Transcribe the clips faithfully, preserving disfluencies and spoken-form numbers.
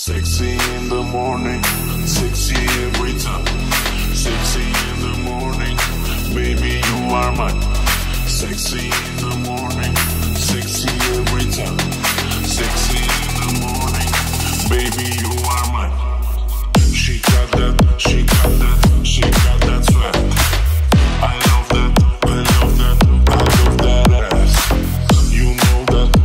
Sexy in the morning, sexy every time. Sexy in the morning, baby you are mine. Sexy in the morning, sexy every time. Sexy in the morning, baby you are mine. She got that, she got that, she got that sweat. I love that, I love that, I love that ass. You know that.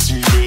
Sexy.